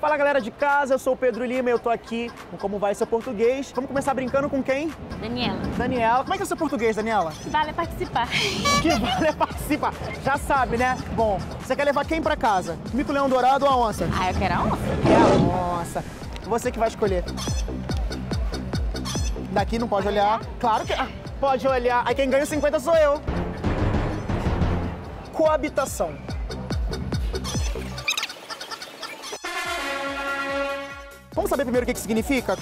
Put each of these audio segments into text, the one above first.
Fala galera de casa, eu sou o Pedro Lima e eu tô aqui com Como Vai Seu Português. Vamos começar brincando com quem? Daniela. Daniela. Como é que é seu português, Daniela? Que vale é participar. Que vale é participar. Já sabe, né? Bom, você quer levar quem pra casa? Mico, leão dourado ou a onça? Ah, eu quero a onça. Quer a onça. Você que vai escolher. Daqui não pode olhar. Claro que... Ah, pode olhar. Aí quem ganha 50 sou eu. Coabitação. Vamos saber primeiro o que significa?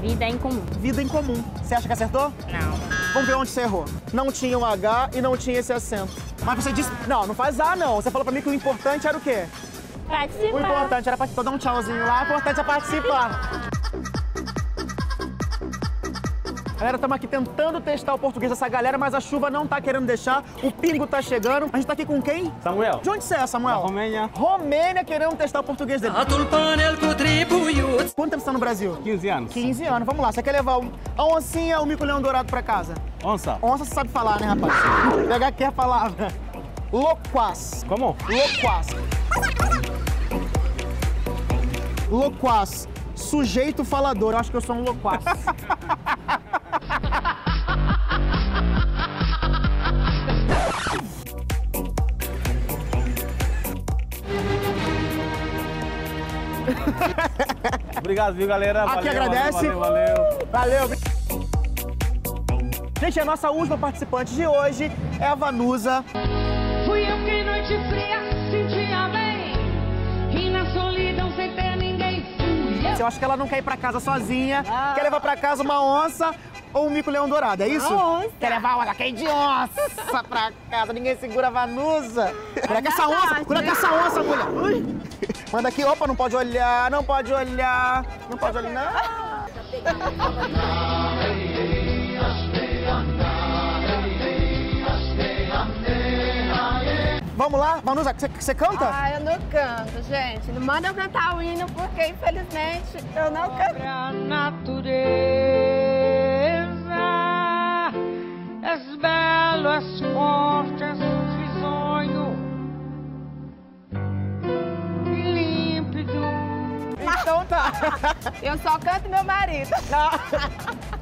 Vida em comum. Vida em comum. Você acha que acertou? Não. Vamos ver onde você errou. Não tinha um H e não tinha esse acento. Mas você disse... Não, não faz A, não. Você falou pra mim que o importante era o quê? Participar. O importante era participar. Dá um tchauzinho lá. O importante é participar. Galera, estamos aqui tentando testar o português dessa galera, mas a chuva não tá querendo deixar, o pingo tá chegando. A gente tá aqui com quem? Samuel. De onde você é, Samuel? Da Romênia. Romênia querendo testar o português dele. Quanto tempo você tá no Brasil? 15 anos. 15 anos, vamos lá. Você quer levar a oncinha ou o mico-leão dourado pra casa? Onça. Onça você sabe falar, né, rapaz? Pegar aqui a palavra. Loquaz. Como? Loquaz. Loquaz. Sujeito falador. Eu acho que eu sou um loquaz. Obrigado, viu, galera? Aqui valeu, agradece. Valeu. Gente, a nossa última participante de hoje é a Vanusa. Fui eu que noite fria sentia bem e na solidão sem ter ninguém fui. Eu acho que ela não quer ir pra casa sozinha, quer levar pra casa uma onça ou um mico-leão dourado, é isso? Onça. Quer levar uma quem de onça pra casa, ninguém segura a Vanusa. Cura que essa onça, mulher. Ui. Manda aqui, opa, não pode olhar. Vamos lá, Vanusa, você canta? Ah, eu não canto, gente. Não manda eu cantar o hino, porque infelizmente eu não canto. A natureza, és belo, és forte, és risonho. Então tá. Eu só canto meu marido.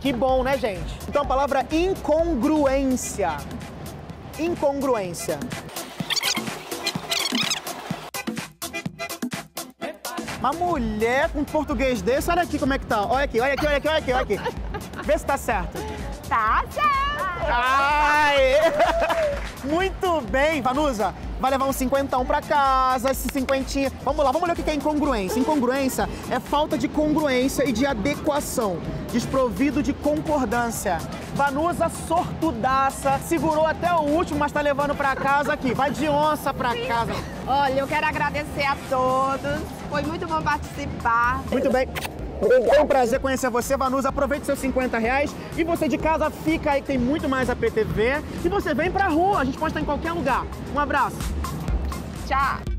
Que bom, né, gente? Então a palavra incongruência. Incongruência. Uma mulher com português desse, olha aqui como é que tá. Olha aqui. Vê se tá certo. Tá certo. Ai. Muito bem, Vanusa. Vai levar uns 50 pra casa, esses 50. Vamos lá, vamos olhar o que é incongruência. Incongruência é falta de congruência e de adequação, desprovido de concordância. Vanusa, sortudaça, segurou até o último, mas tá levando pra casa aqui. Vai de onça pra casa. Olha, eu quero agradecer a todos, foi muito bom participar. Muito bem. Foi um prazer conhecer você, Vanusa. Aproveite seus 50 reais. E você de casa fica aí, que tem muito mais a PTV. E você vem pra rua, a gente pode estar em qualquer lugar. Um abraço. Tchau.